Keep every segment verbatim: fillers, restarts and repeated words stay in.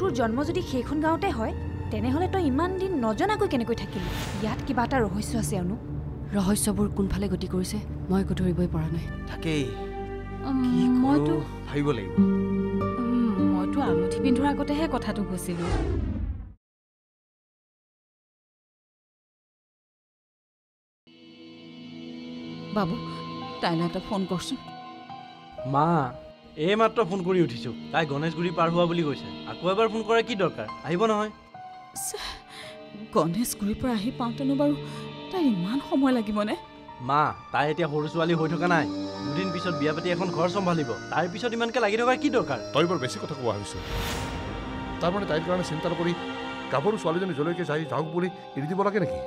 তোৰ জন্ম যদি সেইখন গাঁৱতে হয় তেনেহলে তো ইমান দিন নজনাকৈ কেনেকৈ থাকিলি ইয়াত কিবা এটা ৰহস্য আছে অনু ৰহস্যবোৰ কোনফালে গতি কৰিছে মই একো ধৰিবই পৰা নাই তাকেই কি মইতো ভাবিব লাগিব মইতো আমুঠি পিন্ধৰ আগতেহে কথাটো কৈছিলো বাবু তাইলে এটা ফোন কৰছ মা ए मात्र फोन करी उठिसो ताई गणेशगुरी पार हुआ বুলি কৈছে আকো এবাৰ ফোন কৰা কি দৰকাৰ আহিব নহয় গणेशगुरी পৰা আহি পাউতনো বাৰু তাই মান সময় লাগিবনে মা তাই এতিয়া হৰুছৱালি হৈ থকা নাই দুদিন পিছত বিয়া পাতি এখন ঘৰ সম্ভালিব তাই পিছত ইমানকে লাগি থকা কি দৰকাৰ তই বৰ বেছি কথা কোৱা হৈছ তাৰ মানে তাই কাৰণে চিন্তা কৰি কাপোৰ ছোৱালীজনী জলৈকে যাই যাওক বুলি এৰি দিব লাগে নেকি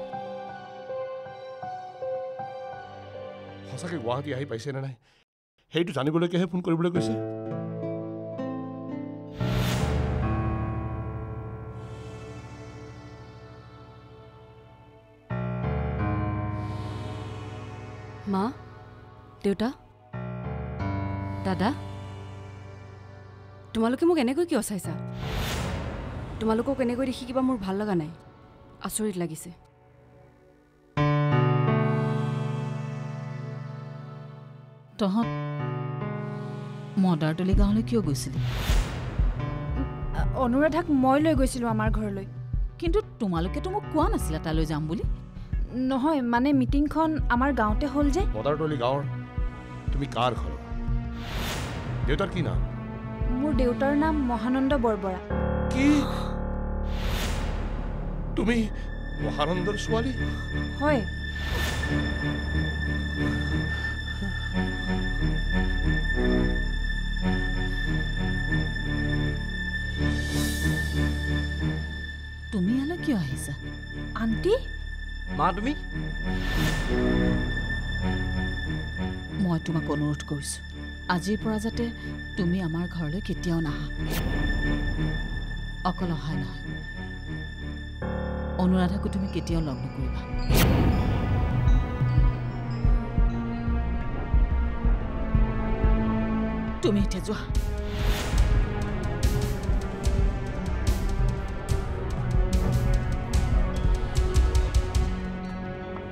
হসাকে গুৱাহাটী আহি পাইছে না নাই Hey, to Zanibole, I have phone call. What is it? Ma, Deuta, Dada, tomorrow can we go anywhere? What is it? Tomorrow can we go anywhere? He gives me a bad lag. Assured lag is it. Toh. Mother to Liga Kyogusili Honoradak Moilo Gusilo Amar Gorloi. Kinto Tumaloketum Kuana Silatalo Zambuli? No, Mane meeting con Amar Gaunte Holje? Mother to Ligaur to be car. Deuterkina Mur Deuterna Mohananda Borbora. Ki to me Mohananda Swali? Hoi. তুমি আলা কি আহিছা aunty মা তুমি মই তোমাক অনুৰোধ কৰিছো আজিৰ পৰা যাতে তুমি আমাৰ ঘৰলৈ কেতিয়াও নাহা অকল হয় না অনুৰাধাক তুমি কেতিয়াও লগ নকৰিবা তুমি এতিয়া যোৱা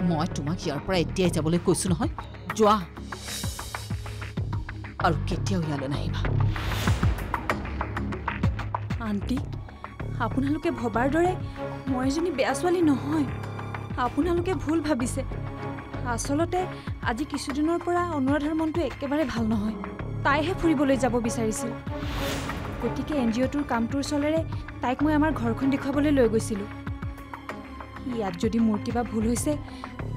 মই তোমাক ইয়াৰ পৰা এতিয়া যাবলৈ কৈছো নহয় যোৱা আৰু কেতিয়াও ইয়ালৈ নাহিবা আন্টি আপোনালোকে ভবাৰ দৰে মই এজনী বেয়া ছোৱালী নহয় আপোনালোকে ভুল ভাবিছে আসলতে আজি কিছুদিনৰ পৰা অনুৰাধাৰ মনটো একেবাৰে ভাল নহয় তাইহে ফুৰিবলৈ যাব বিচাৰিছিল গতিকে এনজিঅ'টোৰ কামটোৰ চলেৰে তাইক মই আমাৰ ঘৰখন দেখুৱাবলৈ লৈ গৈছিলো ইয়াত যদি মোৰ কিবা ভুল হৈছে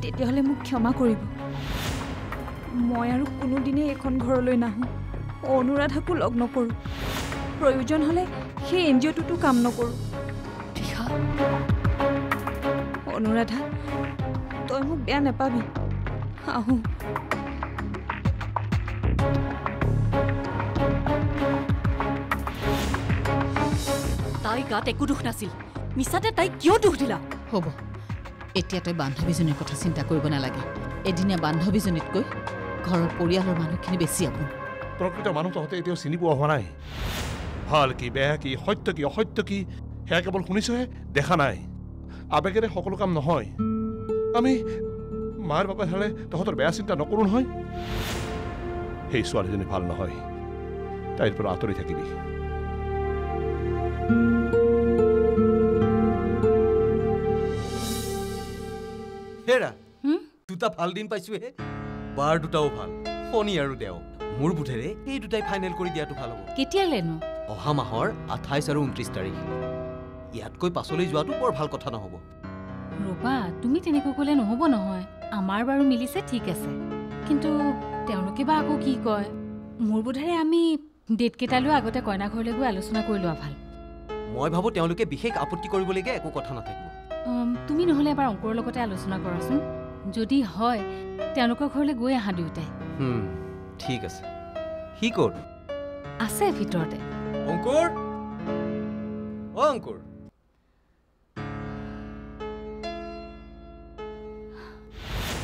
তেতিয়াহলে মোক ক্ষমা কৰিব মই আৰু কোনো দিনে এখন ঘৰলৈ নাহু অনুৰাধাকো লগ নকৰো প্ৰয়োজন হলে সেই এনজিঅ'টোটো কাম নকৰো ঠিকা অনুৰাধা তই মোক বেয়া নাপাবি আহো তাই গাত একো দুখ নাছিল মিছাতে তাই কিয় দুখ দিলা হ'ব এতিয়া তই বান্ধৱীজনীৰ কথা চিন্তা কৰিব নালাগে এদিনে বান্ধৱীজনীতকৈ ঘৰৰ পৰিয়ালৰ মানুহখিনি বেছি আপোন প্ৰকৃত মানুহটোতে এতিয়া চিনি পোৱা হোৱা নাই ভাল কি বেয়া কি সত্য কি অসত্য কি হে কেৱল শুনিছহে দেখা নাই আবেগেৰে সকলো কাম নহয় আমি মাৰ বাপৰ হালে তহঁতৰ বেয়া চিন্তা নকৰো নহয় সেই ছোৱালীজনী ভাল নহয় তাইৰ পৰা আঁতৰি থাকিবি হেৰা হুম দুটা ভাল দিন পাইছো হে বাৰ দুটাও ভাল ফনি আৰু দেও মোৰ বুধেৰে এই দুটাই ফাইনাল কৰি দিয়াটো ভাল হ'ব কেতিয়া লেনো অহা মাহৰ আঠাইছ আৰু ঊনত্ৰিছ তাৰিখ ইয়াতকৈ পাছলৈ যোৱাটো বৰ ভাল কথা নহ'ব ৰূপা তুমি তেনেকৈ ক'লে নহ'ব নহয় আমাৰ বাৰু মিলিছে ঠিক আছে কিন্তু তেওঁলোকে বা আকৌ কি কয় মোৰ বুধেৰে আমি ডেট কেটালৈ আগতে কইনা ঘৰলৈ গৈ আলোচনা কৰি লোৱা ভাল মই ভাবো তেওঁলোকে বিশেষ আপত্তি কৰিবলৈকে একো কথা নাথাকিব তুমি নহলে এবাৰ অংকৰ লগতে আলোচনা কৰাচোন যদি হয় তেওঁলোকৰ ঘৰলৈ গৈ আহা দুটাই হুম ঠিক আছে হি কোড আছে ভিতৰতে অংকৰ অ অংকৰ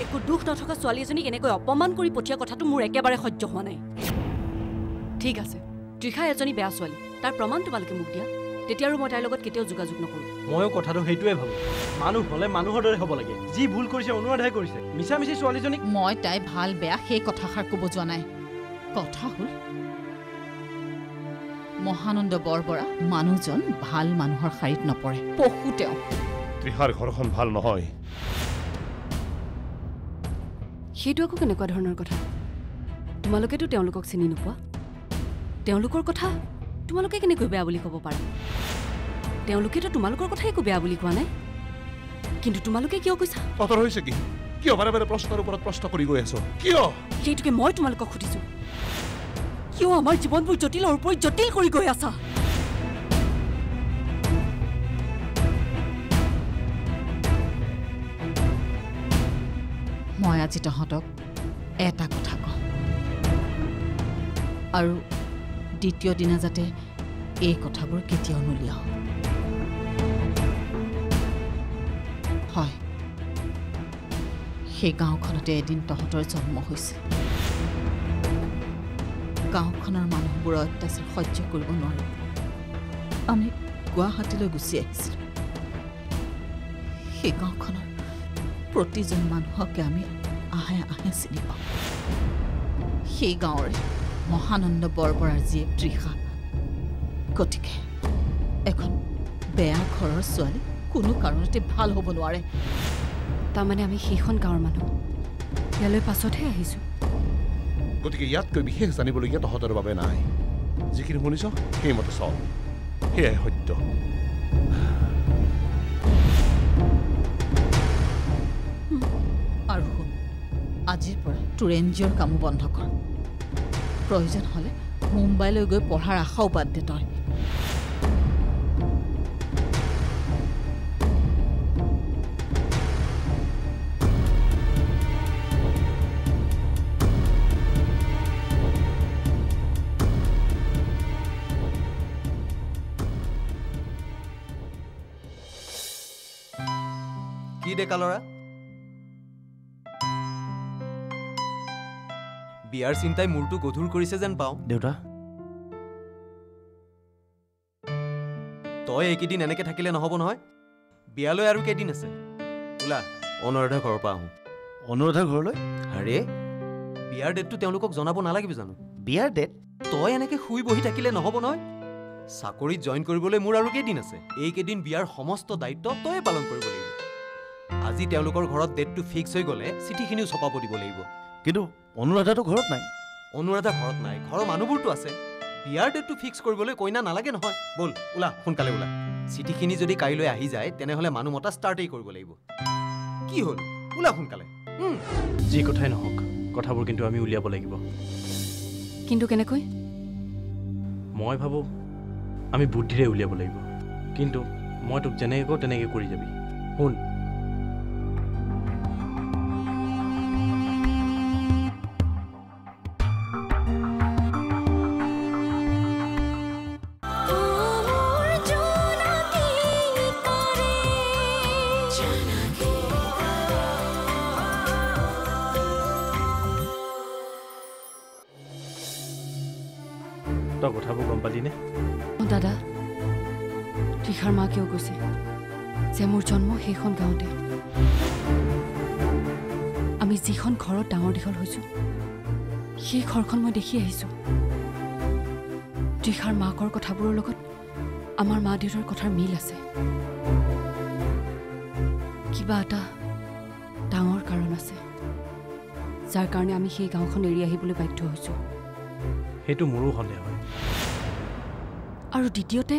একো দুখ নথকা ছোৱালী এজনী এনেকৈ অপমান কৰি পঠিয়া কথাটো মোৰ একেবাৰে সহ্য হোৱা নাই ঠিক আছে ত্ৰিখা এজনী বেয়া ছোৱালী তাৰ প্ৰমাণ তোমালোকে মোক দিয়া তেতিয়াও মই তাৰ লগত কেতিয়াও যোগাযোগ নকৰো। ময়ো কথাটো হেইটোৱে ভাবো। মানুহ হলে মানুহৰ দৰে হ'ব লাগে। যি ভুল কৰিছে অনুৰাধাই কৰিছে। মিছা মিছি ছোৱালীজনী মই তাই ভাল বেয়া সেই কথাখাৰ কব যোৱা নাই। কথা হ'ল মহানন্দ বৰবৰা মানুহজন ভাল মানুহৰ খাৰিত নপৰে। পহুতেও ত্ৰিহাৰ ঘৰখন ভাল নহয়। হেইটো আকৌ কেনেকুৱা ধৰণৰ কথা? তোমালোকে তো তেওঁলোকক চিনি নোপোৱা। তেওঁলোকৰ কথা তোমালোকে কেনেকৈ বেয়া বুলি ক'ব পাৰা? তেওঁলোকে তো তোমালোকৰ কথাই কো বেয়া বুলি কোৱা নাই। কিন্তু তোমালোকে কিয় কৈছা? পতৰ হৈছে কি? কিয় বাৰে বাৰে প্ৰশ্নৰ ওপৰত প্ৰশ্ন কৰি গৈ আছো? কিয়? সেইটোকে মই তোমালোকক খুটিছো। কিয় আমাৰ জীৱনবোৰ জটিলৰ ওপৰত জটিল কৰি গৈ আছা? মই আজি তহঁতক এটা কথা কওঁ আৰু দ্বিতীয় দিনা যাতে এই কথাবোৰ কেতিয়াও নুলিয়াও। হয়, সেই গাঁওখনতে এদিন তহঁতৰ জন্ম হৈছে। গাঁওখনৰ মানুহবোৰৰ অত্যাচাৰ সহ্য কৰিব নোৱাৰি আমি গুৱাহাটীলৈ গুচি আহিছিলোঁ। সেই গাঁওখনৰ প্ৰতিজন মানুহকে আমি আহে আহে চিনি পাওঁ। সেই গাঁৱৰে মহানন্দ বৰবৰাৰ জীয়েক তৃষা। গতিকে এখন বেয়া ঘৰৰ ছোৱালী কোনো কাৰণতে ভাল হ'ব নোৱাৰে। তাৰমানে আমি সেইখন গাঁৱৰ মানুহ। ইয়ালৈ পাছতহে আহিছোঁ। গতিকে ইয়াতকৈ বিশেষ জানিবলগীয়া তহঁতৰ বাবে নাই। যিখিনি শুনিছ সেইমতে চল, সেয়াই সত্য। আৰু শুন, আজিৰ পৰা তোৰ এন জি অ'ৰ কামো বন্ধ কৰ। প্ৰয়োজন হ'লে মুম্বাইলৈ গৈ পঢ়াৰ আশাও বাদ দে তই। কি ডেকা ল'ৰা, বিয়াৰ চিন্তাই মূৰটো গধুৰ কৰিছে যেন পাওঁ। দেউতা, তই এইকেইদিন এনেকে থাকিলে নহ'ব নহয়। বিয়ালৈ আৰু কেইদিন আছে, ওলা অনুৰাধা ঘৰৰ পৰা আহোঁ। অনুৰাধা ঘৰলৈ? আৰে বিয়াৰ ডেটটো তেওঁলোকক জনাব নালাগিব জানো? বিয়াৰ ডেট? তই এনেকে শুই বহি থাকিলে নহ'ব নহয়। চাকৰিত জইন কৰিবলৈ মোৰ আৰু কেইদিন আছে। এইকেইদিন বিয়াৰ সমস্ত দায়িত্ব তয়ে পালন কৰিব লাগিব। আজি তেওঁলোকৰ ঘৰত ডেটটো ফিক্স হৈ গ'লে চিঠিখিনিও ছপাব দিব লাগিব। কিন্তু অনুৰাধাটো ঘৰত নাই। অনুৰাধা ঘৰত নাই, ঘৰৰ মানুহবোৰতো আছে। বিয়াৰ ডেটটো ফিক্স কৰিবলৈ কইনা নালাগে নহয়। বল ওলা, সোনকালে ওলা। চিঠিখিনি যদি কাইলৈ আহি যায় তেনেহ'লে মানুহ মতা ষ্টাৰ্টেই কৰিব লাগিব। কি হ'ল, ওলা সোনকালে। যি কথাই নহওক, কথাবোৰ কিন্তু আমি উলিয়াব লাগিব। কিন্তু কেনেকৈ? মই ভাবোঁ আমি বুদ্ধিৰে উলিয়াব লাগিব। কিন্তু মই তোক যেনেকৈ কওঁ তেনেকৈ কৰি যাবি। শুন, তই কথাবোৰ গম পালি নে? দাদা, তৃষাৰ মা কিয় কৈছে যে মোৰ জন্ম সেইখন গাঁৱতে? আমি যিখন ঘৰত ডাঙৰ দীঘল হৈছোঁ সেই ঘৰখন মই দেখি আহিছোঁ। তৃষাৰ মাকৰ কথাবোৰৰ লগত আমাৰ মা দেউতাৰ কথাৰ মিল আছে। কিবা এটা ডাঙৰ কাৰণ আছে যাৰ কাৰণে আমি সেই গাঁওখন এৰি আহিবলৈ বাধ্য হৈছোঁ। সেইটো মোৰো সন্দেহ হয়। আৰু দ্বিতীয়তে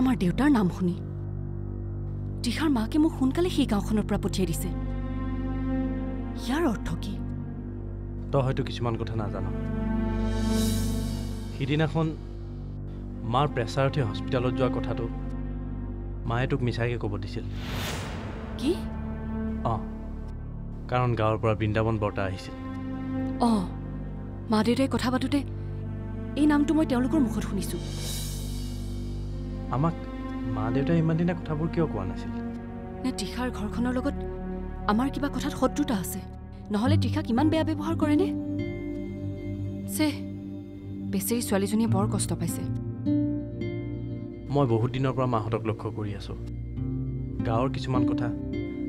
আমাৰ দেউতাৰ নাম শুনি তৃষাৰ মাকে মোক সোনকালে সেই গাঁওখনৰ পৰা পঠিয়াই দিছে। ইয়াৰ অৰ্থ কি? তই হয়তো কিছুমান কথা নাজানো। সিদিনাখন মাৰ প্ৰেছাৰ উঠি হস্পিটেলত যোৱা কথাটো মায়ে তোক মিছাকৈ ক'ব দিছিল। কি? অঁ, কাৰণ গাঁৱৰ পৰা বৃন্দাবন বৰ্তা আহিছিল। অঁ, মা দেউতাই কথা পাতোঁতে এই নামটো মই তেওঁলোকৰ মুখত শুনিছোঁ। আমাক মা দেউতাই ইমান দিনা কথাবোৰ কিয় কোৱা নাছিল? নে তৃষাৰ ঘৰখনৰ লগত আমাৰ কিবা কথাত শত্ৰুতা আছে? নহ'লে তৃষা কিমান বেয়া ব্যৱহাৰ কৰেনে? চে, বেচেৰি ছোৱালীজনীয়ে বৰ কষ্ট পাইছে। মই বহুত দিনৰ পৰা মাহতক লক্ষ্য কৰি আছো। গাঁৱৰ কিছুমান কথা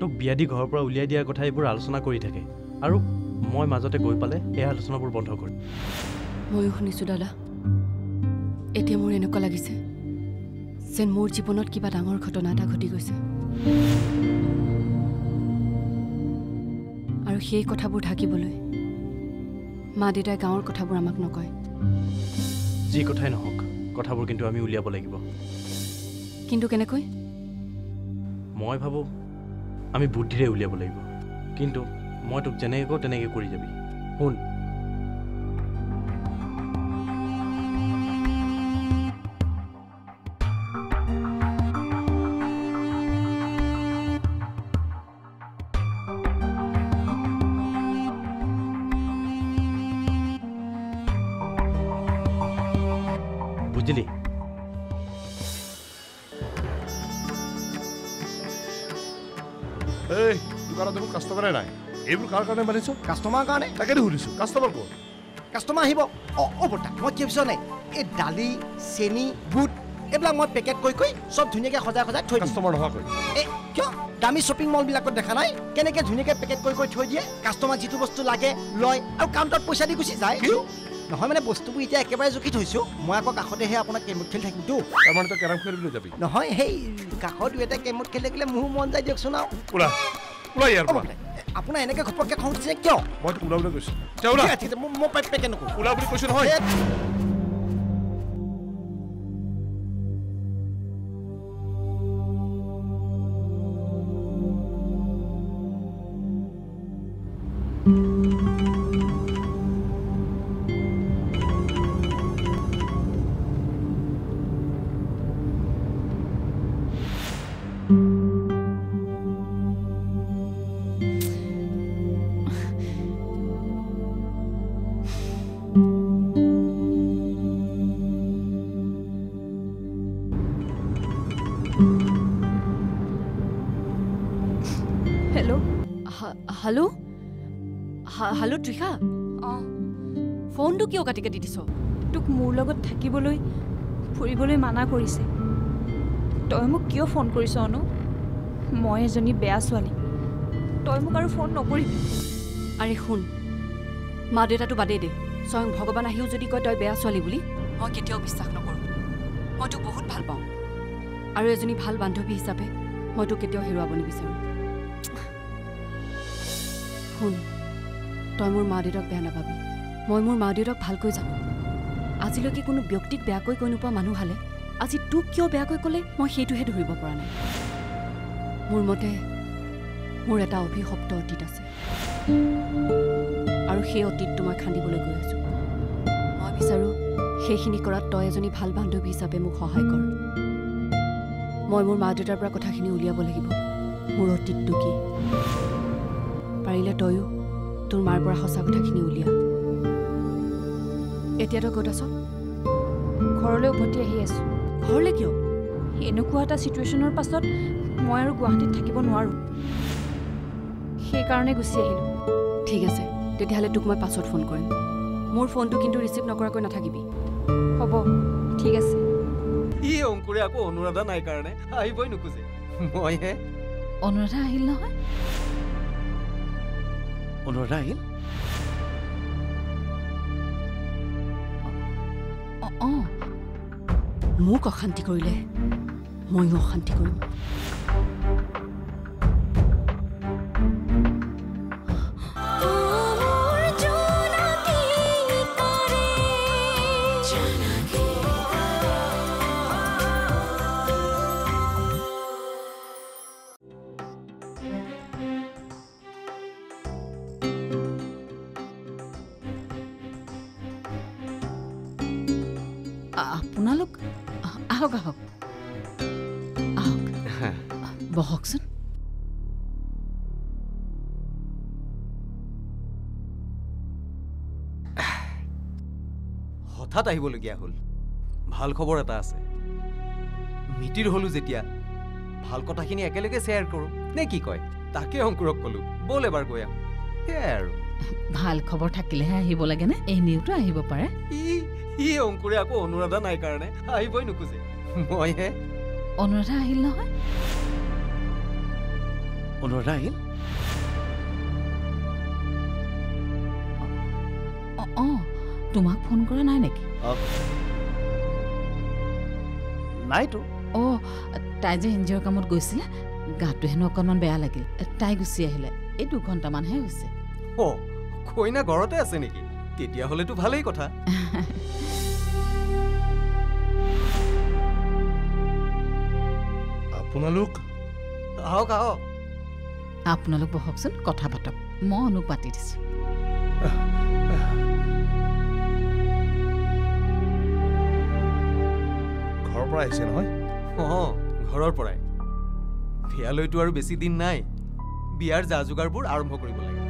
তোক বিয়াদি ঘৰৰ পৰা উলিয়াই দিয়াৰ কথা এইবোৰ আলোচনা কৰি থাকে, আৰু মই মাজতে গৈ পালে এই আলোচনাবোৰ বন্ধ কৰি। ময়ো শুনিছোঁ দাদা, এতিয়া মোৰ এনেকুৱা লাগিছে যেন মোৰ জীৱনত কিবা ডাঙৰ ঘটনা এটা ঘটি গৈছে, আৰু সেই কথাবোৰ ঢাকিবলৈ মা দেউতাই গাঁৱৰ কথাবোৰ আমাক নকয়। যি কথাই নহওক, কথাবোৰ কিন্তু আমি উলিয়াব লাগিব। কিন্তু কেনেকৈ? মই ভাবোঁ আমি বুদ্ধিৰে উলিয়াব লাগিব, কিন্তু মই তোক যেনেকৈ কওঁ তেনেকৈ কৰি যাবি। শুন, বুঝলি? এই দোকানত দেখোন কাষ্টমাৰে নাই, এইবোৰ কাৰ কাৰণে মানিছ? কাষ্টমাৰ কাৰণে। তাকেতো সুধিছোঁ, কাষ্টমাৰ ক'ত? কাষ্টমাৰ আহিব। অঁ অঁ বৰ্তা, মই কি ভাবিছ নাই, এই দালি চেনি বুট এইবিলাক মই পেকেট কৈ কৈ চব ধুনীয়াকৈ সজাই সজাই থৈ দিম। কাষ্টমাৰ নোহোৱাকৈ? এই কিয়, দামী শ্বপিং মলবিলাকত দেখা নাই কেনেকৈ ধুনীয়াকৈ পেকেট কৈ কৈ থৈ দিয়ে, কাষ্টমাৰ যিটো বস্তু লাগে লয় আৰু কাউণ্টাৰত পইচা দি গুচি যায়। নহয় মানে বস্তুবোৰ এতিয়া একেবাৰে জুখি থৈছোঁ। মই আকৌ কাষতেহে আপোনাৰ কেমুট খেলি থাকিমতো। তাৰমানে তই কেৰম খেলিবলৈ যাবি? নহয়, সেই কাষত দুই এটা কেমুট খেলি থাকিলে মোৰো মন যায় দিয়কচোন। আৰু ওলা ওলা ইয়াৰ পৰা। আপোনাৰ এনেকৈ ঘপককৈ খং উঠিছে কিয়? মই তোক ওলাবলৈ কৈছোঁ। তই ওলা। ঠিক আছে, মই পাই পেকে নকৰোঁ। ওলা বুলি কৈছোঁ নহয়। হেল্ল' হেল্ল' ত্ৰিশা, অঁ ফোনটো কিয় কাটি কাটি দিছ? তোক মোৰ লগত থাকিবলৈ ফুৰিবলৈ মানা কৰিছে, তই মোক কিয় ফোন কৰিছ অনু? মই এজনী বেয়া ছোৱালী, তই মোক আৰু ফোন নকৰিবি। আৰে শুন, মা দেউতাটো বাদেই দে, স্বয়ং ভগৱান আহিও যদি কয় তই বেয়া ছোৱালী বুলি, মই কেতিয়াও বিশ্বাস নকৰোঁ। মই তোক বহুত ভাল পাওঁ, আৰু এজনী ভাল বান্ধৱী হিচাপে মই তোক কেতিয়াও হেৰুৱাব নিবিচাৰোঁ। শুন, তই মোৰ মা দেউতাক বেয়া নাপাবি, মই মোৰ মা দেউতাক ভালকৈ জানো। আজিলৈকে কোনো ব্যক্তিক বেয়াকৈ কৈ নোপোৱা মানুহ হালে আজি তোক কিয় বেয়াকৈ ক'লে মই সেইটোহে ধৰিব পৰা নাই। মোৰ মতে মোৰ এটা অভিশপ্ত অতীত আছে, আৰু সেই অতীতটো মই খান্দিবলৈ গৈ আছোঁ। মই বিচাৰোঁ সেইখিনি কৰাত তই এজনী ভাল বান্ধৱী হিচাপে মোক সহায় কৰ। মই মোৰ মা দেউতাৰ পৰা কথাখিনি উলিয়াব লাগিব, মোৰ অতীতটো কি। পাৰিলে তয়ো তোৰ মাৰ পৰা সঁচা কথাখিনি উলিয়া। এতিয়া তই ক'ত আছ? ঘৰলৈ উভতি আহি আছোঁ। ঘৰলৈ কিয়? এনেকুৱা এটা ছিটুৱেশ্যনৰ পাছত মই আৰু গুৱাহাটীত থাকিব নোৱাৰোঁ, সেইকাৰণে গুচি আহিলোঁ। ঠিক আছে, তেতিয়াহ'লে তোক মই পাছত ফোন কৰিম। মোৰ ফোনটো কিন্তু ৰিচিভ নকৰাকৈ নাথাকিবি। হ'ব, ঠিক আছে। ই অংকুৰে আকৌ অনুৰাধা নাই কাৰণে আহিবই নোখোজে। মইহে। অনুৰাধা আহিল নহয়? অনুৰাধা আহিল? অঁ, মোক অশান্তি কৰিলে ময়ো অশান্তি কৰিম। আপোনালোক আহক আহক আহক বহকচোন। হঠাৎ আহিবলগীয়া হ'ল। ভাল খবৰ এটা আছে। মিতিৰ হ'লো যেতিয়া, ভাল কথাখিনি একেলগে শ্বেয়াৰ কৰোঁ নে কি কয়? তাকে অংকুৰক ক'লোঁ, ব'ল এবাৰ গৈ আহোঁ, সেয়াই আৰু। ভাল খবৰ থাকিলেহে আহিব লাগে নে? এনেওতো আহিব পাৰে। ই অংকুৰে আকৌ অনুৰাধা নাই কাৰণে আহিবই নোখোজে। 뭐해? 오늘아일 너해? 오늘아일? 어, 어, 도막 폰 그래 나이 네기. 어, 나이도. 어, তাই যে এনজিওৰ কামত গৈছিল, গাটো হেন অকণমান বেয়া লাগিল, তাই গুচি আহিলে, এই দুঘণ্টা মানহে হৈছে। ও, কইনা ঘৰতে আছে নেকি? তেতিয়া হলেতো ভালেই কথা। আপোনালোক আহক আহক আপোনালোক বহকচোন কথা পাতক মই অনুক পাতি দিছো ঘৰৰ পৰা আহিছে নহয় অ ঘৰৰ পৰাই বিয়ালৈতো আৰু বেছি দিন নাই বিয়াৰ জাজুগাৰবোৰ আৰম্ভ কৰিব লাগে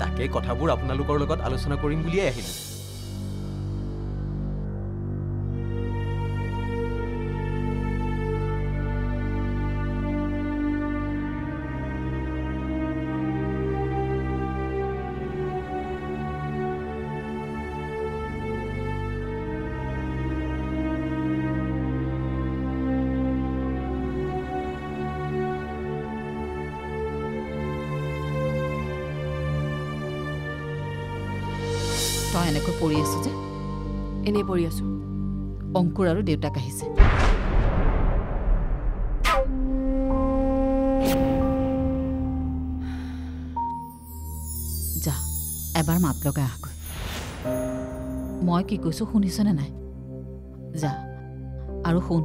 তাকে কথাবোৰ আপোনালোকৰ লগত আলোচনা কৰিম বুলিয়ে আহিলো এনেকৈ পৰি আছো যে এনে পৰি আছো অঙ্কুৰ আৰু দেউতা কাহিছে যা এবাৰ মাত লগাই আহকৈ মই কি কৈছো শুনিছনে নাই যা আৰু শুন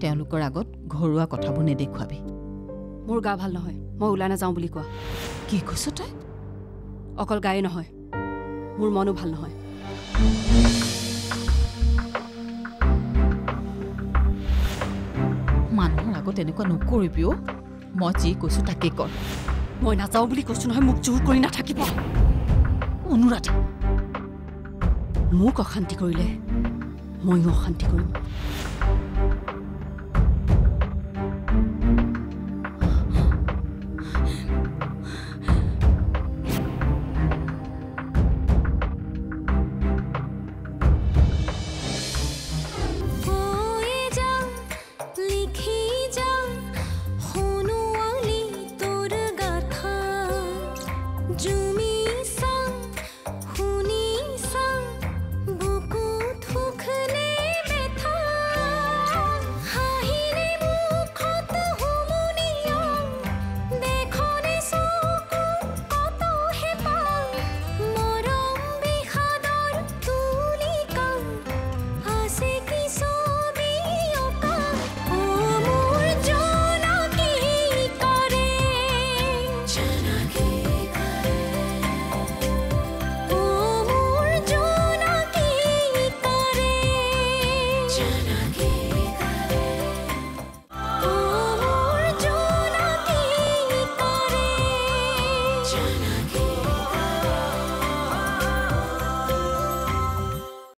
তেওঁলোকৰ আগত ঘৰুৱা কথাবোৰ নেদেখুৱাবি মোৰ গা ভাল নহয় মই ওলাই নাযাওঁ বুলি কোৱা কি কৈছ তই অকল গায়ে নহয় মোৰ মনো ভাল নহয় মানুহৰ আগত এনেকুৱা নকৰিবিও মই যি কৈছো তাকে কৰ মই নাযাওঁ বুলি কৈছো নহয় মোক জোৰ কৰি নাথাকিব অনুৰাধা মোক অশান্তি কৰিলে ময়ো অশান্তি কৰিম